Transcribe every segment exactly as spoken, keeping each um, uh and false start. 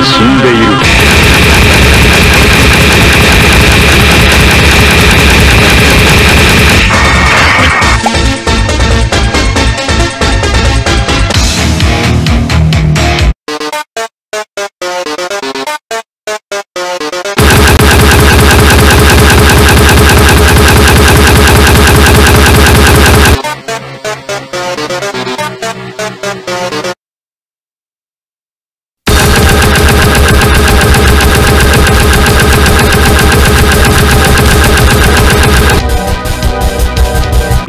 う死んでいる。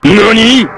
何？